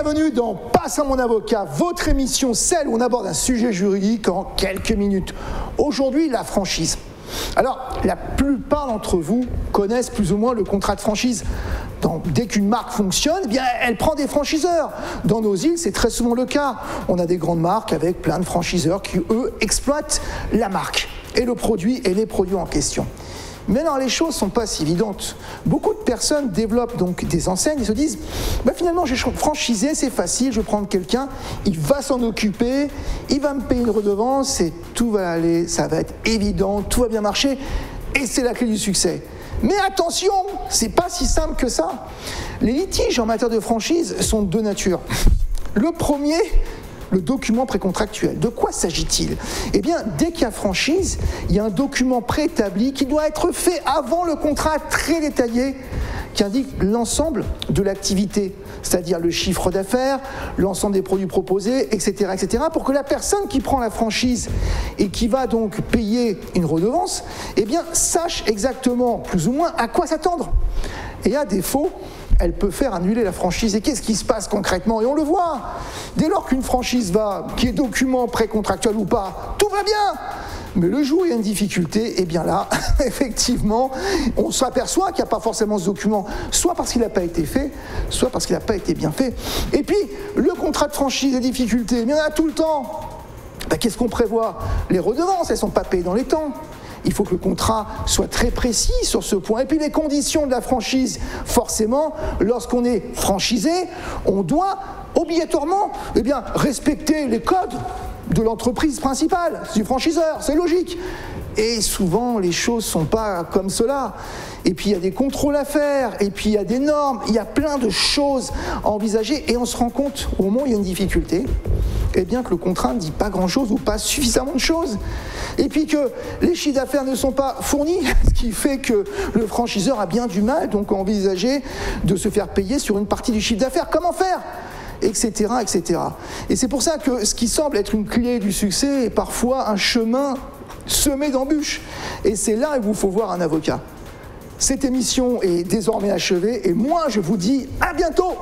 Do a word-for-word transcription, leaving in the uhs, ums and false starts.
Bienvenue dans Pas sans mon Avocat, votre émission, celle où on aborde un sujet juridique en quelques minutes. Aujourd'hui, la franchise. Alors, la plupart d'entre vous connaissent plus ou moins le contrat de franchise. Donc, dès qu'une marque fonctionne, eh bien, elle prend des franchiseurs. Dans nos îles, c'est très souvent le cas. On a des grandes marques avec plein de franchiseurs qui, eux, exploitent la marque et le produit et les produits en question. Mais alors, les choses ne sont pas si évidentes. Beaucoup de personnes développent donc des enseignes et se disent bah, « Finalement, j'ai franchisé, c'est facile, je vais prendre quelqu'un, il va s'en occuper, il va me payer une redevance et tout va aller, ça va être évident, tout va bien marcher et c'est la clé du succès. » Mais attention, c'est pas si simple que ça. Les litiges en matière de franchise sont de deux natures. Le premier, le document précontractuel. De quoi s'agit-il? Eh bien, dès qu'il y a franchise, il y a un document préétabli qui doit être fait avant le contrat, très détaillé, qui indique l'ensemble de l'activité, c'est-à-dire le chiffre d'affaires, l'ensemble des produits proposés, et cetera, et cetera, pour que la personne qui prend la franchise et qui va donc payer une redevance, eh bien, sache exactement, plus ou moins, à quoi s'attendre. Et à défaut, elle peut faire annuler la franchise. Et qu'est-ce qui se passe concrètement? Et on le voit, dès lors qu'une franchise va, qu'il y ait document précontractuel ou pas, tout va bien. Mais le jour où il y a une difficulté, et bien là, effectivement, on s'aperçoit qu'il n'y a pas forcément ce document, soit parce qu'il n'a pas été fait, soit parce qu'il n'a pas été bien fait. Et puis, le contrat de franchise des difficultés, il y en a tout le temps. Ben, qu'est-ce qu'on prévoit? Les redevances, elles ne sont pas payées dans les temps. Il faut que le contrat soit très précis sur ce point. Et puis les conditions de la franchise, forcément, lorsqu'on est franchisé, on doit obligatoirement eh bien, respecter les codes de l'entreprise principale, du franchiseur, c'est logique. Et souvent, les choses ne sont pas comme cela. Et puis, il y a des contrôles à faire, et puis il y a des normes, il y a plein de choses à envisager, et on se rend compte, au moment où il y a une difficulté, eh bien que le contrat ne dit pas grand-chose ou pas suffisamment de choses. Et puis que les chiffres d'affaires ne sont pas fournis, ce qui fait que le franchiseur a bien du mal donc à envisager de se faire payer sur une partie du chiffre d'affaires. Comment faire ? Etc, et cetera. Et c'est pour ça que ce qui semble être une clé du succès est parfois un chemin semé d'embûches. Et c'est là où il faut voir un avocat. Cette émission est désormais achevée et moi je vous dis à bientôt.